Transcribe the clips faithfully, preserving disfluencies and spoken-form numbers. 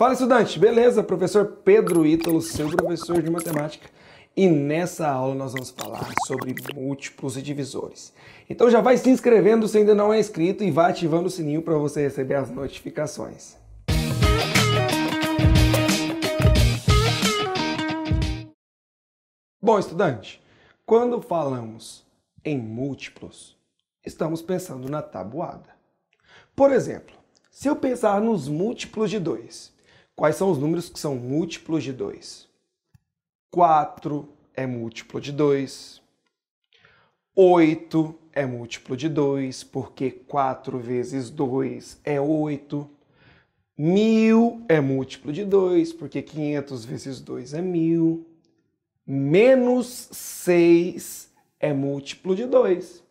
Fala, estudante! Beleza? Professor Pedro Ítalo, seu professor de matemática. E nessa aula nós vamos falar sobre múltiplos e divisores. Então já vai se inscrevendo se ainda não é inscrito e vai ativando o sininho para você receber as notificações. Bom, estudante, quando falamos em múltiplos, estamos pensando na tabuada. Por exemplo, se eu pensar nos múltiplos de dois, quais são os números que são múltiplos de dois? quatro é múltiplo de dois, oito é múltiplo de dois, porque quatro vezes dois é oito, mil é múltiplo de dois, porque quinhentos vezes dois é mil, menos seis é múltiplo de dois.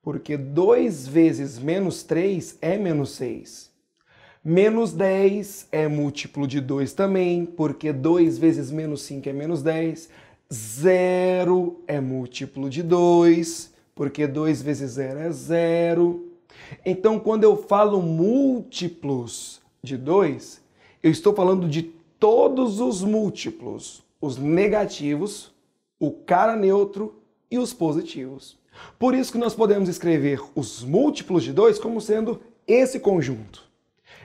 Porque dois vezes menos três é menos seis. Menos dez é múltiplo de dois também, porque dois vezes menos cinco é menos dez. zero é múltiplo de dois, porque dois vezes zero é zero. Então, quando eu falo múltiplos de dois, eu estou falando de todos os múltiplos, os negativos, o cara neutro e os positivos. Por isso que nós podemos escrever os múltiplos de dois como sendo esse conjunto.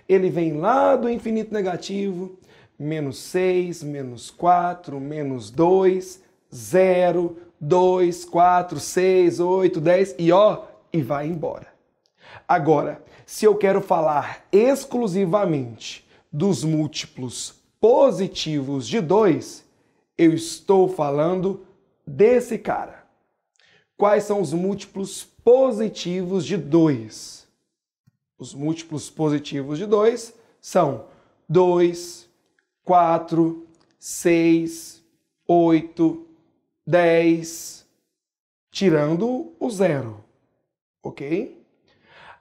Ele vem lá do infinito negativo, menos seis, menos quatro, menos dois, zero, dois, quatro, seis, oito, dez e ó, e vai embora. Agora, se eu quero falar exclusivamente dos múltiplos positivos de dois, eu estou falando desse cara. Quais são os múltiplos positivos de dois? Os múltiplos positivos de dois são dois, quatro, seis, oito, dez, tirando o zero, ok?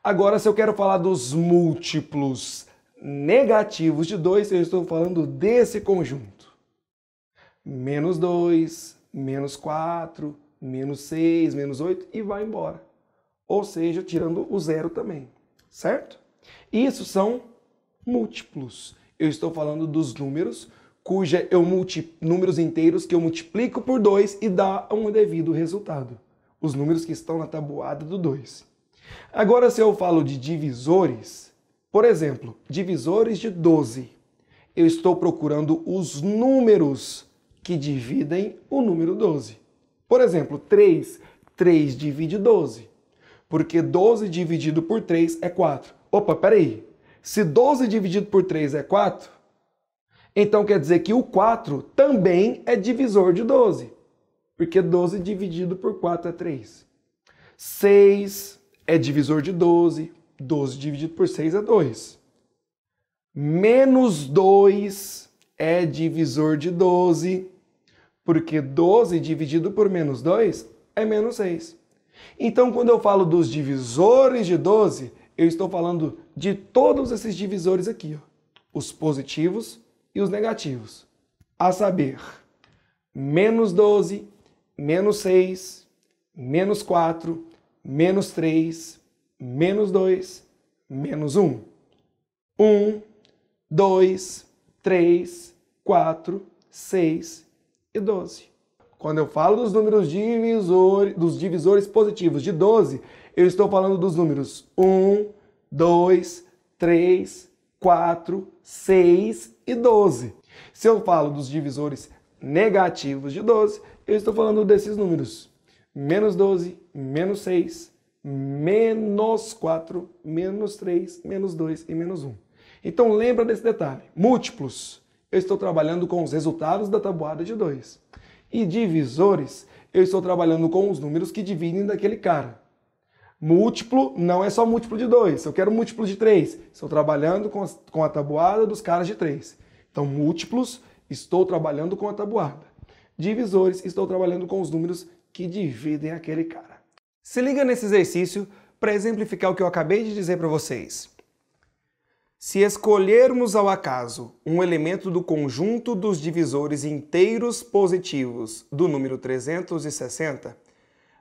Agora, se eu quero falar dos múltiplos negativos de dois, eu estou falando desse conjunto. Menos dois, menos quatro... menos seis, menos oito e vai embora. Ou seja, tirando o zero também, certo? Isso são múltiplos. Eu estou falando dos números, cuja eu multi... números inteiros que eu multiplico por dois e dá um devido resultado. Os números que estão na tabuada do dois. Agora, se eu falo de divisores, por exemplo, divisores de doze, eu estou procurando os números que dividem o número doze. Por exemplo, três. três divide doze, porque doze dividido por três é quatro. Opa, peraí. Se doze dividido por três é quatro, então quer dizer que o quatro também é divisor de doze, porque doze dividido por quatro é três. seis é divisor de doze, doze dividido por seis é dois. Menos dois é divisor de doze, porque doze dividido por menos dois é menos seis. Então, quando eu falo dos divisores de doze, eu estou falando de todos esses divisores aqui, ó, os positivos e os negativos. A saber, menos doze, menos seis, menos quatro, menos três, menos dois, menos um. um, dois, três, quatro, seis e doze. Quando eu falo dos números divisores, dos divisores positivos de doze, eu estou falando dos números um, dois, três, quatro, seis e doze. Se eu falo dos divisores negativos de doze, eu estou falando desses números. Menos doze, menos seis, menos quatro, menos três, menos dois e menos um. Então lembra desse detalhe. Múltiplos. Eu estou trabalhando com os resultados da tabuada de dois. E divisores, eu estou trabalhando com os números que dividem daquele cara. Múltiplo não é só múltiplo de dois. Se eu quero múltiplo de três, estou trabalhando com a tabuada dos caras de três. Então, múltiplos, estou trabalhando com a tabuada. Divisores, estou trabalhando com os números que dividem aquele cara. Se liga nesse exercício para exemplificar o que eu acabei de dizer para vocês. Se escolhermos ao acaso um elemento do conjunto dos divisores inteiros positivos do número trezentos e sessenta,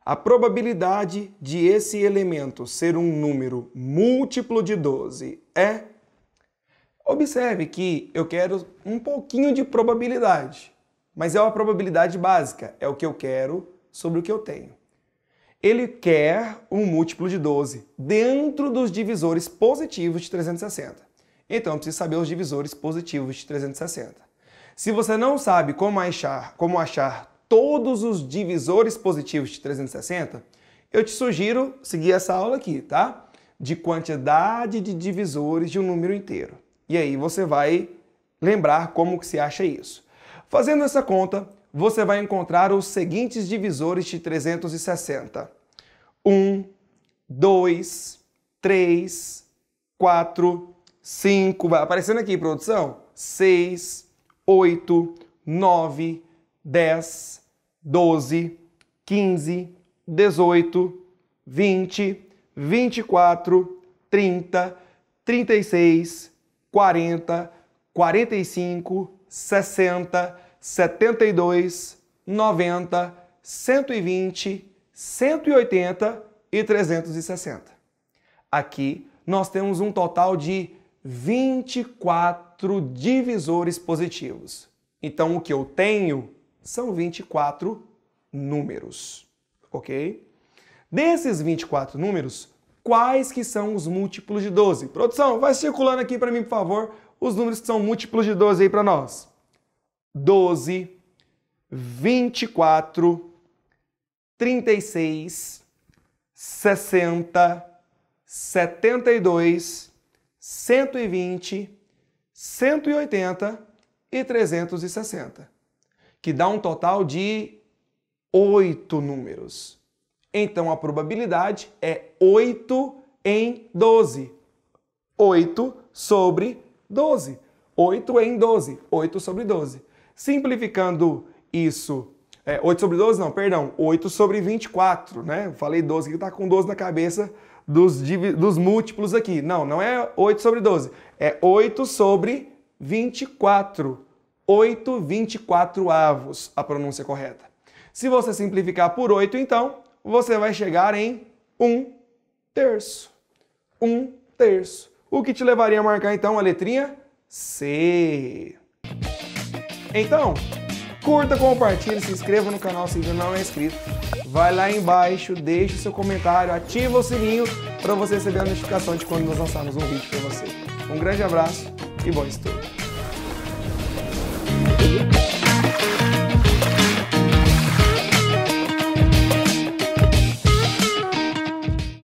a probabilidade de esse elemento ser um número múltiplo de doze é... Observe que eu quero um pouquinho de probabilidade, mas é uma probabilidade básica, é o que eu quero sobre o que eu tenho. Ele quer um múltiplo de doze dentro dos divisores positivos de trezentos e sessenta. Então, eu preciso saber os divisores positivos de trezentos e sessenta. Se você não sabe como achar, como achar todos os divisores positivos de trezentos e sessenta, eu te sugiro seguir essa aula aqui, tá? De quantidade de divisores de um número inteiro. E aí você vai lembrar como que se acha isso. Fazendo essa conta, você vai encontrar os seguintes divisores de trezentos e sessenta. um, dois, três, quatro, cinco, vai aparecendo aqui, produção, seis, oito, nove, dez, doze, quinze, dezoito, vinte, vinte e quatro, trinta, trinta e seis, quarenta, quarenta e cinco, sessenta, setenta e dois, noventa, cento e vinte, cento e oitenta e trezentos e sessenta. Aqui nós temos um total de vinte e quatro divisores positivos. Então o que eu tenho são vinte e quatro números, ok? Desses vinte e quatro números, quais que são os múltiplos de doze? Produção, vai circulando aqui para mim, por favor, os números que são múltiplos de doze aí para nós. doze, vinte e quatro, trinta e seis, sessenta, setenta e dois, cento e vinte, cento e oitenta e trezentos e sessenta, que dá um total de oito números. Então, a probabilidade é oito em doze. oito sobre doze. oito em doze. oito sobre doze. Simplificando isso... É, oito sobre doze não, perdão. oito sobre vinte e quatro, né? Eu falei doze, que tá com doze na cabeça dos, dos múltiplos aqui. Não, não é oito sobre doze. É oito sobre vinte e quatro. oito vinte e quatro avos, a pronúncia correta. Se você simplificar por oito, então, você vai chegar em um terço. um terço. O que te levaria a marcar, então, a letrinha C. Então, curta, compartilhe, se inscreva no canal se ainda não é inscrito. Vai lá embaixo, deixa o seu comentário, ativa o sininho para você receber a notificação de quando nós lançarmos um vídeo para você. Um grande abraço e bom estudo!